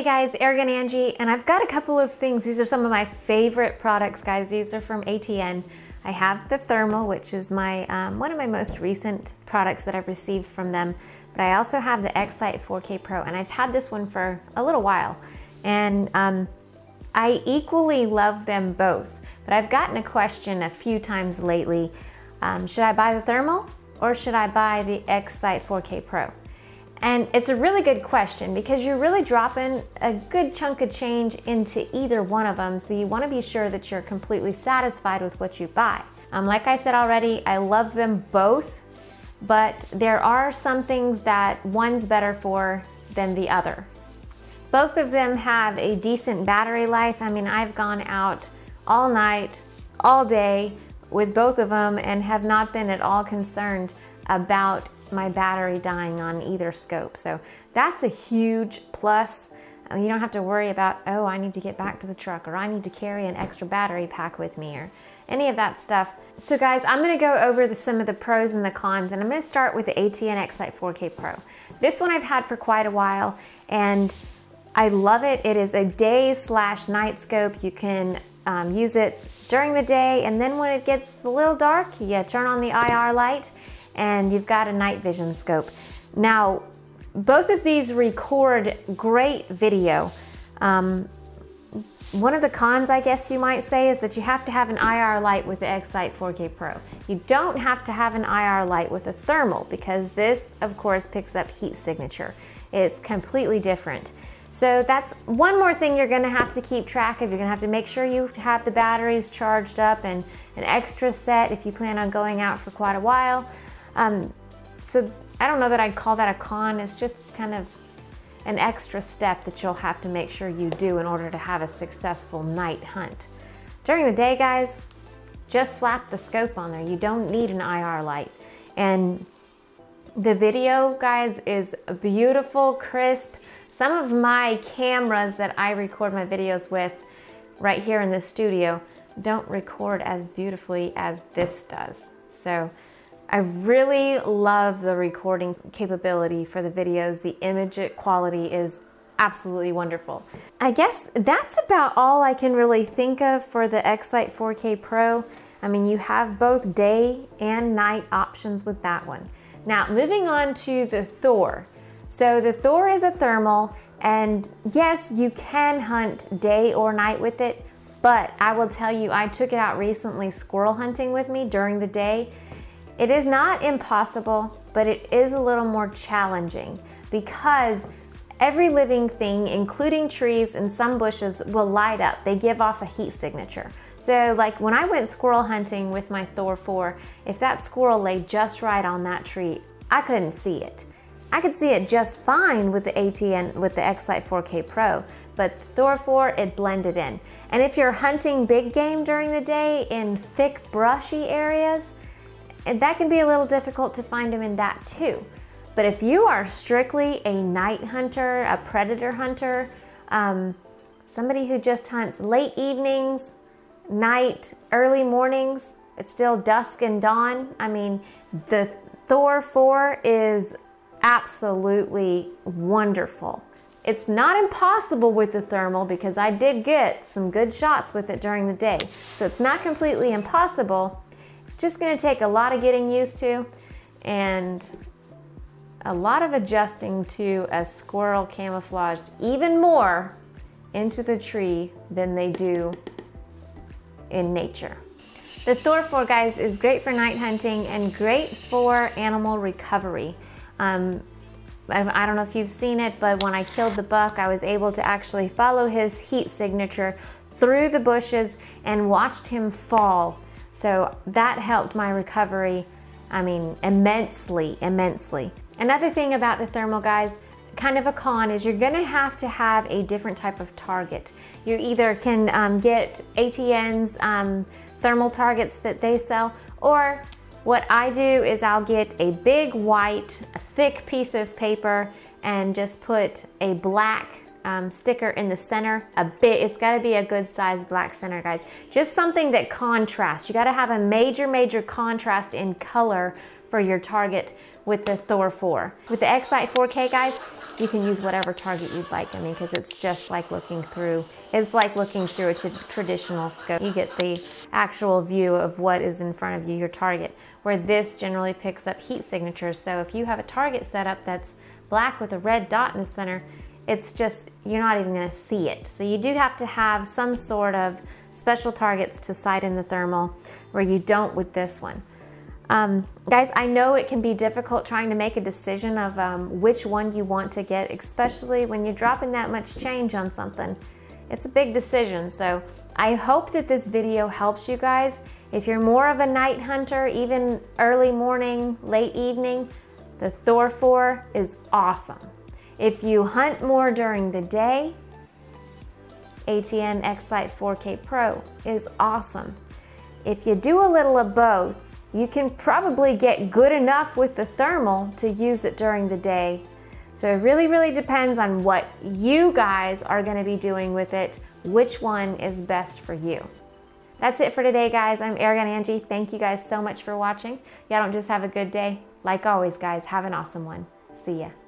Hey guys, Airgun Angie, and I've got a couple of things. These are some of my favorite products, guys. These are from ATN. I have the thermal, which is my one of my most recent products that I've received from them, but I also have the X-Sight 4K Pro, and I've had this one for a little while, and I equally love them both, but I've gotten a question a few times lately. Should I buy the thermal or should I buy the X-Sight 4K Pro? And it's a really good question because you're really dropping a good chunk of change into either one of them, so you want to be sure that you're completely satisfied with what you buy. Like I said already, I love them both, but there are some things that one's better for than the other. Both of them have a decent battery life. I mean, I've gone out all night, all day with both of them and have not been at all concerned about my battery dying on either scope. So that's a huge plus. You don't have to worry about, oh, I need to get back to the truck, or I need to carry an extra battery pack with me, or any of that stuff. So guys, I'm gonna go over some of the pros and the cons, and I'm gonna start with the ATN X-Sight 4K Pro. This one I've had for quite a while, and I love it. It is a day/night scope. You can use it during the day, and then when it gets a little dark, you turn on the IR light, and you've got a night vision scope. Now, both of these record great video. One of the cons, I guess you might say, is that you have to have an IR light with the X-Sight 4K Pro. You don't have to have an IR light with a thermal, because this, of course, picks up heat signature. It's completely different. So that's one more thing you're gonna have to keep track of. You're gonna have to make sure you have the batteries charged up and an extra set if you plan on going out for quite a while. So I don't know that I'd call that a con. It's just kind of an extra step that you'll have to make sure you do in order to have a successful night hunt. During the day, guys, just slap the scope on there. You don't need an IR light. And the video, guys, is beautiful, crisp. Some of my cameras that I record my videos with right here in the studio don't record as beautifully as this does. So I really love the recording capability for the videos. The image quality is absolutely wonderful. I guess that's about all I can really think of for the X-Sight 4K Pro. I mean, you have both day and night options with that one. Now, moving on to the Thor. So the Thor is a thermal, and yes, you can hunt day or night with it, but I will tell you, I took it out recently squirrel hunting with me during the day. It is not impossible, but it is a little more challenging because every living thing, including trees and some bushes, will light up. They give off a heat signature. So like when I went squirrel hunting with my Thor 4, if that squirrel lay just right on that tree, I couldn't see it. I could see it just fine with the X-Sight 4K Pro, but the Thor 4, it blended in. And if you're hunting big game during the day in thick brushy areas, and that can be a little difficult to find them in that too. But if you are strictly a night hunter, a predator hunter, somebody who just hunts late evenings, night, early mornings, it's still dusk and dawn. I mean, the Thor 4 is absolutely wonderful. It's not impossible with the thermal because I did get some good shots with it during the day. So it's not completely impossible. It's just gonna take a lot of getting used to and a lot of adjusting to a squirrel camouflaged even more into the tree than they do in nature. The Thor 4, guys, is great for night hunting and great for animal recovery. I don't know if you've seen it, but when I killed the buck, I was able to actually follow his heat signature through the bushes and watched him fall. So that helped my recovery, I mean, immensely, immensely. Another thing about the thermal, guys, kind of a con, is you're gonna have to have a different type of target. You either can get ATN's thermal targets that they sell, or what I do is I'll get a big white, thick piece of paper and just put a black sticker in the center. It's got to be a good size black center, guys. Just something that contrasts. You got to have a major contrast in color for your target with the Thor 4. With the X-Sight 4K, guys, you can use whatever target you'd like. I mean, because it's just like looking through. It's like looking through a traditional scope. You get the actual view of what is in front of you, your target, where this generally picks up heat signatures. So if you have a target set up that's black with a red dot in the center, it's just, you're not even gonna see it. So you do have to have some sort of special targets to sight in the thermal, where you don't with this one. Guys, I know it can be difficult trying to make a decision of which one you want to get, especially when you're dropping that much change on something. It's a big decision, so I hope that this video helps you guys. If you're more of a night hunter, even early morning, late evening, the Thor 4 is awesome. If you hunt more during the day, ATN X-Sight 4K Pro is awesome. If you do a little of both, you can probably get good enough with the thermal to use it during the day. So it really, really depends on what you guys are gonna be doing with it, which one is best for you. That's it for today, guys. I'm Airgun Angie. Thank you guys so much for watching. Y'all don't just have a good day. Like always, guys, have an awesome one. See ya.